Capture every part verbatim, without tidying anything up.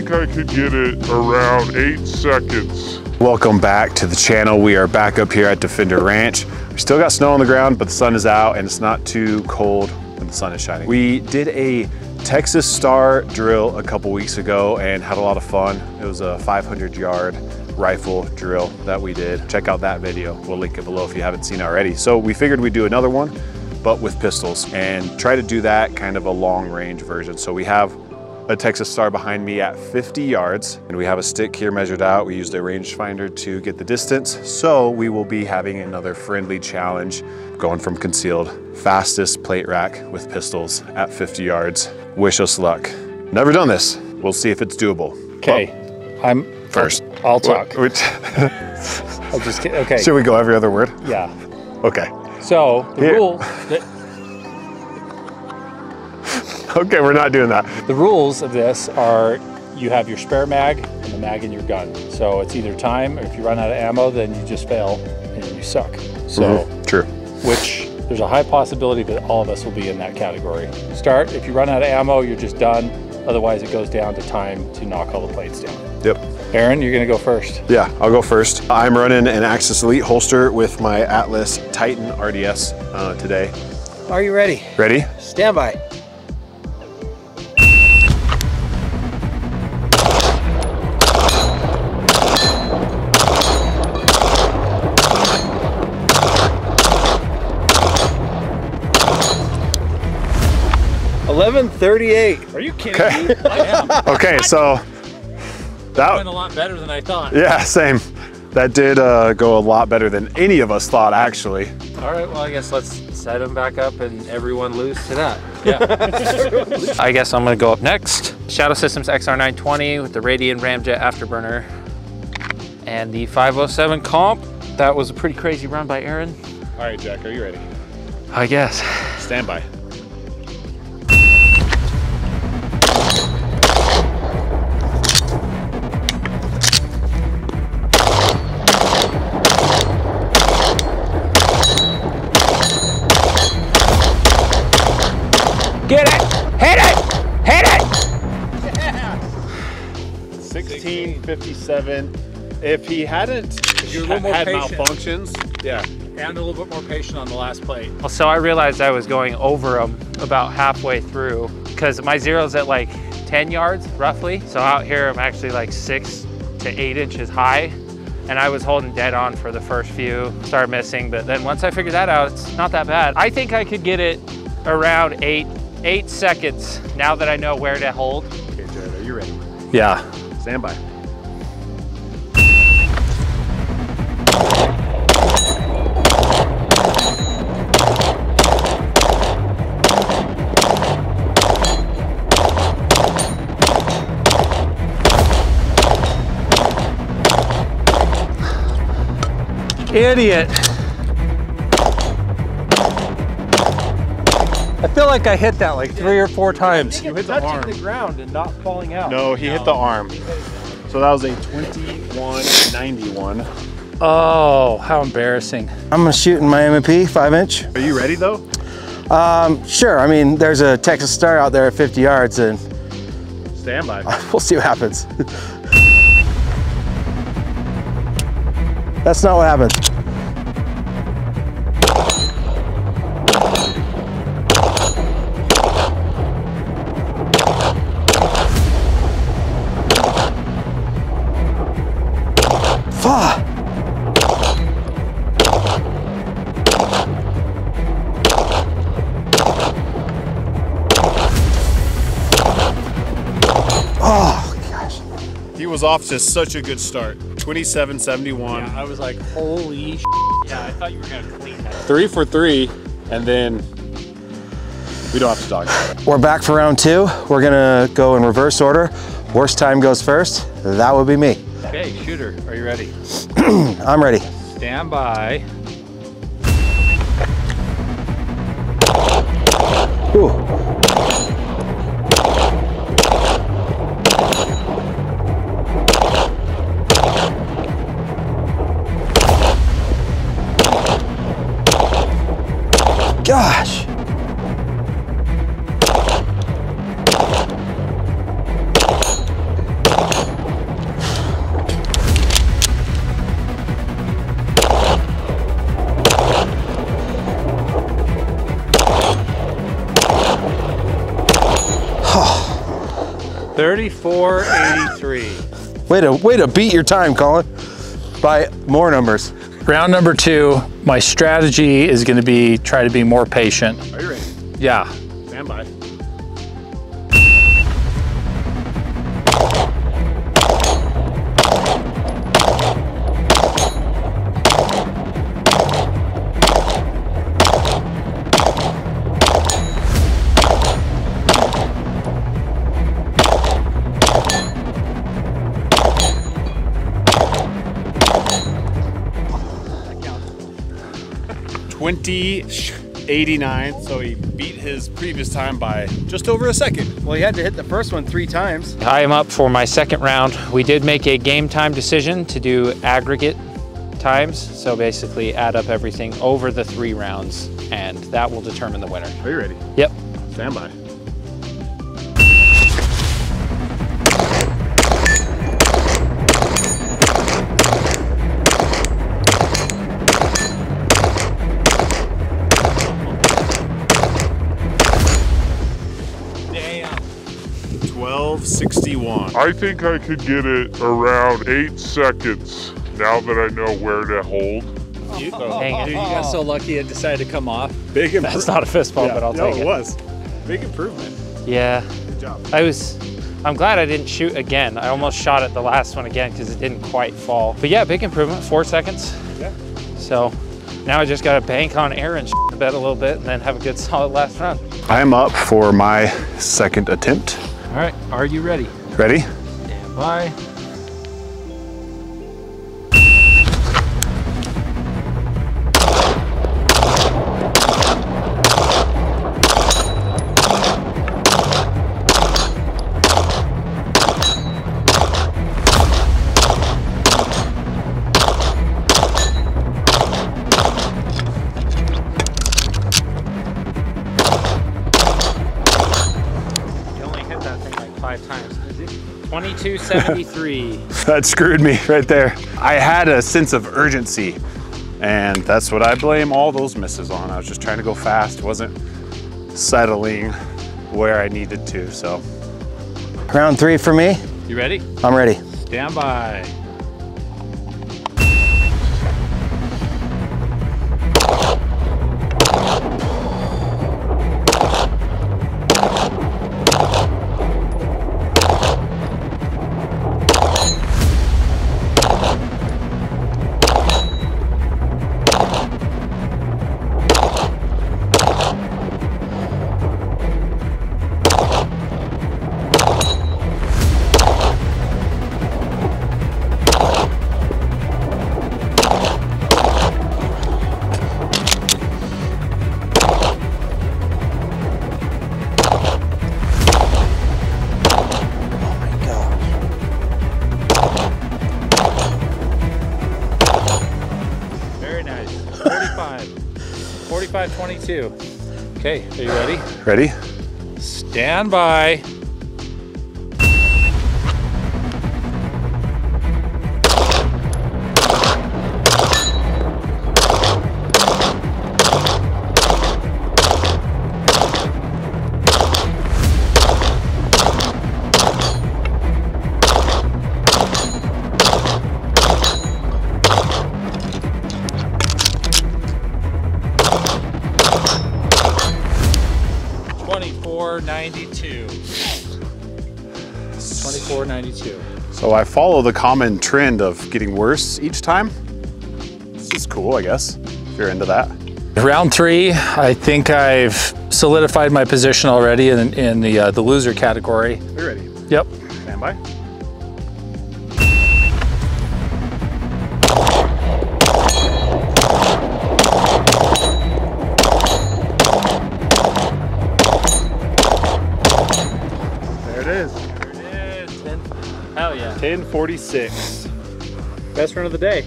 think I could get it around eight seconds. Welcome back to the channel. We are back up here at Defender Ranch. We still got snow on the ground, but the sun is out and it's not too cold when the sun is shining. We did a Texas Star drill a couple weeks ago and had a lot of fun. It was a five hundred yard rifle drill that we did. Check out that video. We'll link it below if you haven't seen it already. So we figured we'd do another one, but with pistols, and try to do that kind of a long range version. So we have a Texas Star behind me at fifty yards, and we have a stick here measured out. We used a rangefinder to get the distance. So we will be having another friendly challenge, going from concealed, fastest plate rack with pistols at fifty yards. Wish us luck. Never done this. We'll see if it's doable. Okay, well, I'm first. I'll, I'll talk. I'll just get, okay. Should we go every other word? Yeah. Okay. So the Here. rules. That, okay, we're not doing that. The rules of this are: you have your spare mag and the mag in your gun. So it's either time, or if you run out of ammo, then you just fail and you suck. So mm-hmm. True. Which there's a high possibility that all of us will be in that category. Start. If you run out of ammo, you're just done. Otherwise, it goes down to time to knock all the plates down. Yep. Aaron, you're gonna go first. Yeah, I'll go first. I'm running an Axis Elite holster with my Atlas Titan R D S uh, today. Are you ready? Ready? Stand by. eleven thirty-eight. Are you kidding okay. me? I am. Okay, so. That went a lot better than I thought. Yeah, same. That did uh, go a lot better than any of us thought, actually. All right, well, I guess let's set them back up and everyone lose to that. Yeah. I guess I'm gonna go up next. Shadow Systems X R nine twenty with the Radian Ramjet Afterburner and the five oh seven comp. That was a pretty crazy run by Aaron. All right, Jack, are you ready? I guess. Stand by. Get it! Hit it! Hit it! Yeah. sixteen fifty-seven. If he hadn't if you're a little more had patient. malfunctions, yeah. And a little bit more patient on the last plate. Well, so I realized I was going over them about halfway through because my zero's at like ten yards roughly. So out here, I'm actually like six to eight inches high. And I was holding dead on for the first few, started missing. But then once I figured that out, it's not that bad. I think I could get it around eight Eight seconds, now that I know where to hold. Okay, Jared, are you ready? Yeah. Stand by. Idiot. I feel like I hit that like three or four times. You hit the arm. Touching the ground and not falling out. No, he no. hit the arm. So that was a twenty-one ninety-one. Oh, how embarrassing. I'm gonna shoot in my M and P, five inch. Are you ready though? Um, sure, I mean, there's a Texas Star out there at fifty yards and... Stand by. We'll see what happens. That's not what happened. Off to such a good start. twenty-seven seventy-one. Yeah, I was like, holy shit. Yeah, I thought you were gonna clean that. Three for three, and then we don't have to talk about it. We're back for round two. We're gonna go in reverse order. Worst time goes first. That would be me. Okay, shooter, are you ready? I'm ready. Stand by. Ooh. Gosh! thirty-four eighty-three. Way to, way to beat your time, Colin, by more numbers. Round number two, my strategy is gonna be try to be more patient. Are you ready? Yeah. Stand by. twenty eighty-nine, so he beat his previous time by just over a second. Well, he had to hit the first one three times. I am up for my second round. We did make a game time decision to do aggregate times, so basically add up everything over the three rounds, and that will determine the winner. Are you ready? Yep. Stand by. twelve sixty-one. I think I could get it around eight seconds now that I know where to hold. You, oh, dang it. Dude, you got so lucky it decided to come off. Big improvement. That's not a fist bump, yeah, but I'll no, take it. No, it was. Big improvement. Yeah. Good job. I was, I'm glad I didn't shoot again. I almost shot at the last one again because it didn't quite fall. But yeah, big improvement, four seconds. Yeah. So now I just got to bank on air and shit the bed a little bit and then have a good solid last round. I'm up for my second attempt. All right, are you ready? Ready? Stand by. twenty-two seventy-three. That screwed me right there. I had a sense of urgency, and that's what I blame all those misses on. I was just trying to go fast, wasn't settling where I needed to, so. Round three for me. You ready? I'm ready. Stand by. forty-five twenty-two. Okay, are you ready? Ready. Stand by. twenty-four ninety-two. So I follow the common trend of getting worse each time. This is cool, I guess, if you're into that. Round three, I think I've solidified my position already in, in the, uh, the loser category. Are you ready? Yep. Stand by. ten forty-six. Best run of the day.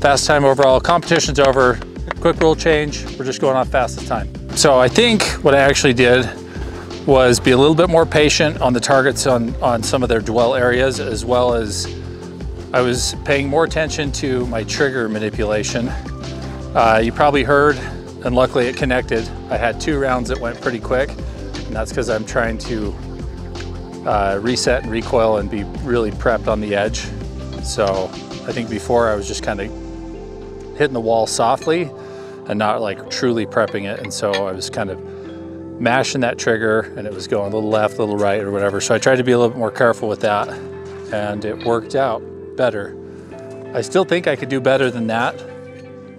Fast time overall. Competition's over. Quick rule change. We're just going off fastest time. So I think what I actually did was be a little bit more patient on the targets on, on some of their dwell areas, as well as I was paying more attention to my trigger manipulation. Uh, you probably heard, and luckily it connected. I had two rounds that went pretty quick, and that's because I'm trying to uh, reset and recoil and be really prepped on the edge. So I think before I was just kind of hitting the wall softly and not like truly prepping it. And so I was kind of mashing that trigger and it was going a little left, a little right or whatever. So I tried to be a little bit more careful with that and it worked out better. I still think I could do better than that,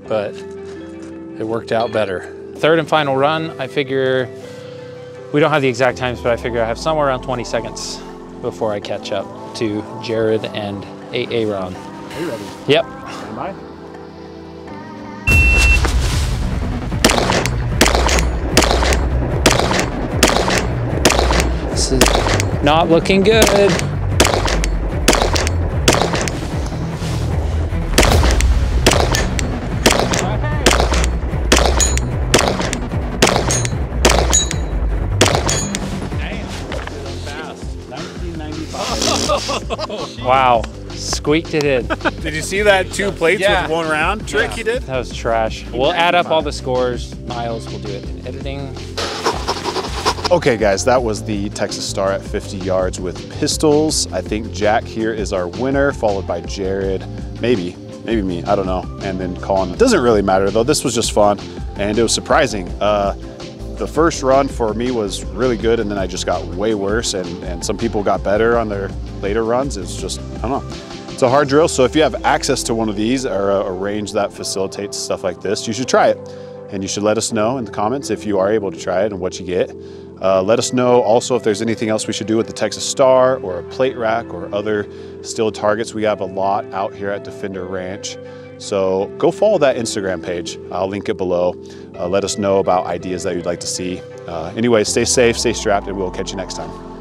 but it worked out better. Third and final run, I figure, we don't have the exact times, but I figure I have somewhere around twenty seconds before I catch up to Jared and Aaron. Are you ready? Yep. Am I? This is not looking good. Wow, squeaked it in. Did you see that two plates yeah. with one round trick yeah. you did? That was trash. We'll add up all the scores. Miles will do it in editing. Okay guys, that was the Texas Star at fifty yards with pistols. I think Jack here is our winner, followed by Jared, maybe, maybe me, I don't know. And then Colin. Doesn't really matter though, this was just fun and it was surprising. Uh, The first run for me was really good and then I just got way worse and, and some people got better on their later runs. It's just, I don't know. It's a hard drill, so if you have access to one of these or a, a range that facilitates stuff like this, you should try it. And you should let us know in the comments if you are able to try it and what you get. Uh, let us know also if there's anything else we should do with the Texas Star or a plate rack or other steel targets. We have a lot out here at Defender Ranch. So go follow that Instagram page. I'll link it below. Uh, let us know about ideas that you'd like to see. Uh, anyway, stay safe, stay strapped, and we'll catch you next time.